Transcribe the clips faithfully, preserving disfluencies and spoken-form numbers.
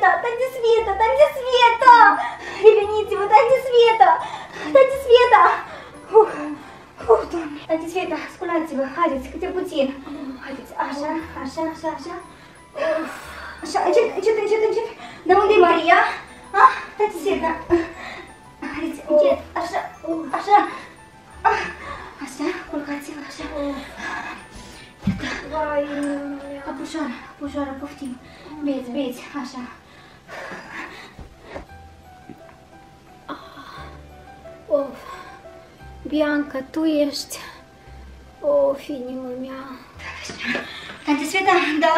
Света! Там, где Света! Там, где Света! Верните его! Там, где Света! Там, где Света! Ух! Ух, Doamne! Tati Sveta, sculați-vă, haideți, câte puțin. Haideți, așa, așa, așa, așa. Așa, încet, încet, încet, încet. Dar unde e Maria? Ah, Tati Sveta. Haideți, încet, așa, așa. Așa, culcați-vă, așa. Vai, apușoară, apușoară, poftim. Beți, beți, așa. Of! Bianca, tu ești... O, inimă mea... Tante Sveta, da...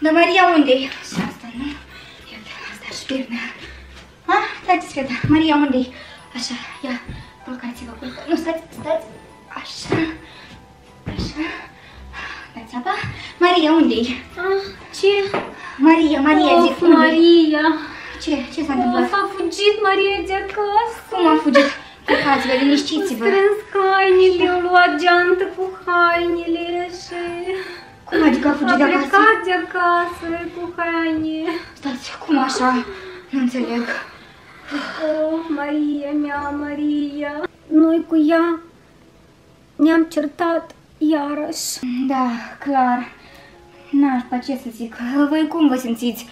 Da, Maria unde-i? Și asta, nu? Iată, asta șpirnă. Ha? Tante Sveta, Maria unde-i? Așa, ia, culcați-vă, culcați-vă. Nu, stați, stați. Așa. Așa. Dați apa. Maria unde-i? Ah, ce? Maria, Maria, zic, unde-i? Maria! Ce? Ce s-a întâmplat? S-a fugit Maria de acasă. Cum a fugit? Culcați-vă, liniștiți-vă. Am strâns hainele, am luat geantă cu hainele și... Cum adică a fugit de acasă? A plecat de acasă cu haine. Stați, cum așa? Nu înțeleg. Oh, Maria mea, Maria. Noi cu ea ne-am certat iarăși. Da, clar. N-aș pe ce să zic. Voi cum vă simțiți?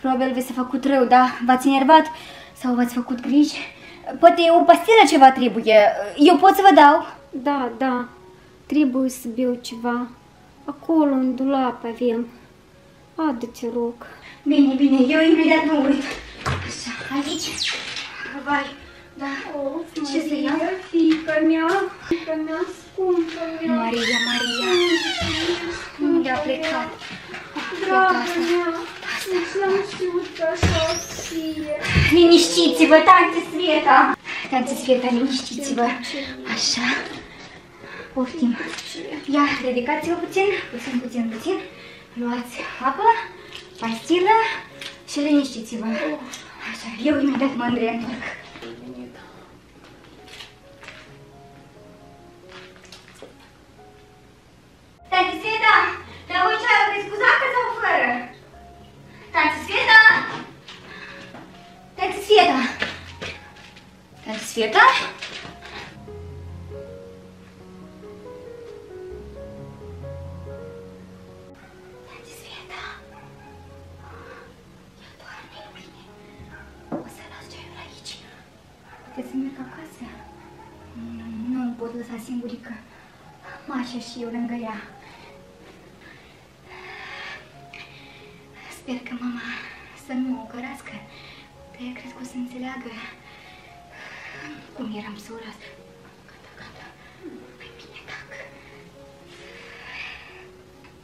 Probabil vi s-a făcut rău, da? V-ați enervat? Sau v-ați făcut griji? Poate o pastilă ceva trebuie. Eu pot să vă dau? Da, da. Trebuie să beau ceva. Acolo, în dulap, avem. Adu-te, rog. Bine, bine. Eu imediat mă uit. Așa, aici. Vai, da. O, ce să iau? Fiica mea. Fiica mea, scumpă mea. Maria, Maria. Unde a plecat? Dragă mea. Nici n-am știut că așa o să fie. Liniștiți-vă, Tante Sveta! Tante Sveta, liniștiți-vă! Așa. Poftim. Ia, ridicați-vă puțin, puțin, puțin, puțin. Luați apă, pastilă și liniștiți-vă. Așa, eu imediat mă îndreaptă. Tante Sveta, dar voi ce aveți cu zahăr sau fără? Tante Sveta! Tante Sveta! Tante Sveta! Tante Sveta! Ia doarme, bine! O să las ceaiul aici. Puteți să merg acasă? Nu, nu pot lăsa singurică. Mașa și eu lângă ea. Sper că mama să nu o cărască, că eu cred că o să înțeleagă cum eram sora. Gata, gata, mai bine tac.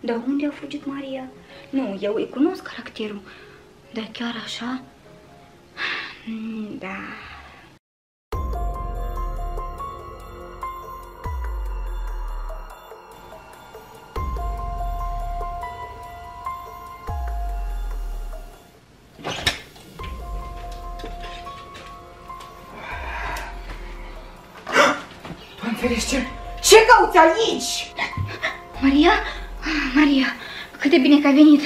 Dar unde a fugit Maria? Nu, eu îi cunosc caracterul, dar chiar așa? Da... Ce, ce cauți aici? Maria? Maria, cât de bine că ai venit.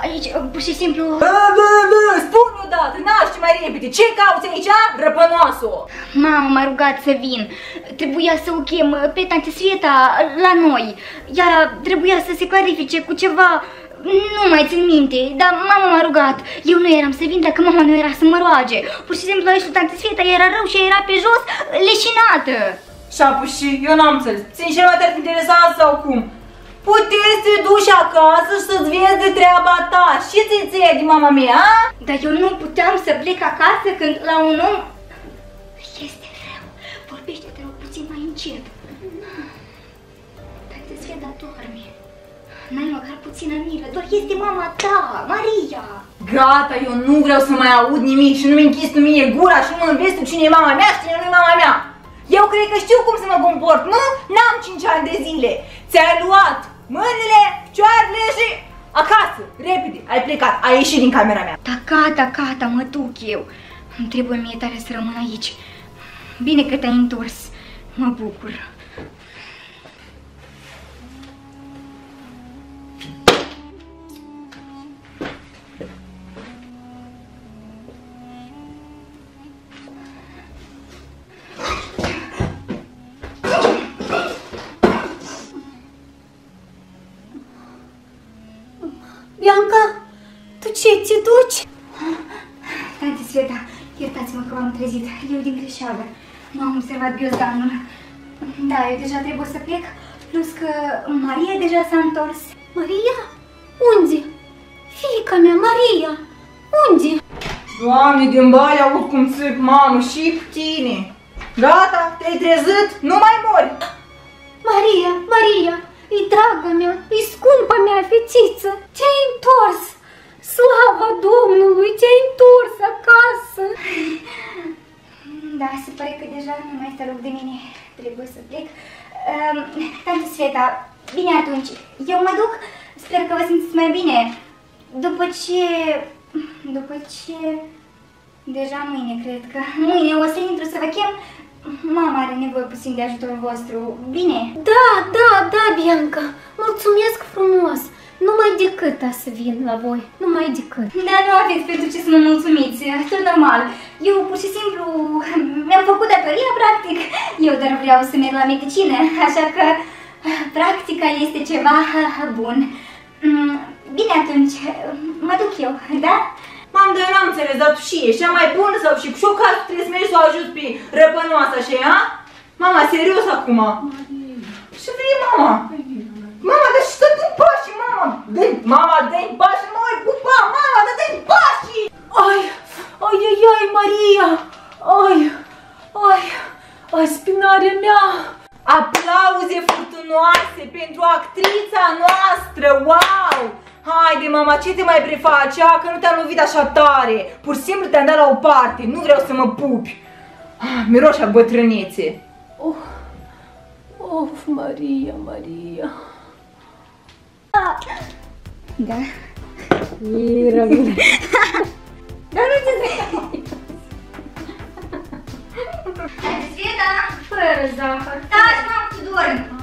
Aici, pur și simplu... Bă, bă, bă, spune odată, naște mai repede. Ce cauți aici, răpănoasă? Mama m-a rugat să vin. Trebuia să o chem pe Tante Sveta la noi. Iar trebuia să se clarifice cu ceva... Nu mai țin minte, dar mama m-a rugat. Eu nu eram să vin dacă mama nu era să mă roage. Pur și simplu, aici, Tante Sveta era rău și era pe jos leșinată. Și eu n-am înțeles. Sincer, te-ar fi interesat sau cum? Puteți să te duci acasă și să-ți vezi de treaba ta. Și ți-ți de mama mea, a? Dar eu nu puteam să plec acasă când la un om... Este rău. Vorbește-te rău puțin mai încet. Dacă te sfie, dar doarme. N-ai măcar puțină milă. Doar este mama ta, Maria. Gata, eu nu vreau să mai aud nimic și nu-mi închis tu mie gura și nu-mi înveți tu cine e mama mea și cine nu e mama mea. Eu cred că știu cum să mă comport, nu? N-am cinci ani de zile. Ți-ai luat mâinile, picioarele și acasă, repede, ai plecat, ai ieșit din camera mea. Da, gata, gata, mă duc eu. Îmi trebuie mie tare să rămân aici. Bine că te-ai întors, mă bucur. te duci? Tante Sveta, iertați-mă că m-am trezit. Eu din greșeală. M-am observat biozdanul. Da, eu deja trebuie să plec. Plus că Maria deja s-a întors. Maria? Unde? Fiica mea, Maria! Unde? Doamne, din baia aud cum țip, mamă, și pe tine! Gata, te-ai trezit, nu mai mori! Maria, Maria, e dragă mea, e scumpa mea fetiță, te-ai întors! Slava Domnului, te-ai întors acasă! Da, se pare că deja nu mai stă loc de mine, trebuie să plec. Uh, Tante Sveta, bine atunci, eu mă duc, sper că vă simțiți mai bine. După ce... După ce... Deja mâine, cred că... Mâine o să intru să vă chem. Mama are nevoie puțin de ajutorul vostru, bine? Da, da, da, Bianca, mulțumesc frumos. Numai decât a să vin la voi, numai decât. Dar nu aveți pentru ce să mă mulțumiți, tot normal. Eu pur și simplu mi-am făcut datoria, practic. Eu doar vreau să merg la medicină, așa că practica este ceva bun. Bine atunci, mă duc eu, da? M-am doar n-am înțeles, dar tu și ești cea mai bună sau și cu cazul trebuie să mergi să o ajut pe răpănoasa și ea? Mama, serios acum? Ce vrei, mama? Mama, dar și dă-mi pașii, mama! Dă-mi, mama, dă-mi pașii, mă voi pupa, mama, dar dă-mi pașii! Ai, ai, ai, ai, Maria! Ai, ai, ai, spinarea mea! Aplauze furtunoase pentru actrița noastră, wow! Haide, mama, ce te mai prefaci? A, că nu te-am lovit așa tare. Pur și simplu te-am dat la o parte. Nu vreau să mă pupi. Ah, miroși a bătrânețe. Of, of, Maria, Maria. Da? E rău. Dar nu te vei. Sveta, fără zahăr. Taci, mă, tu dormi.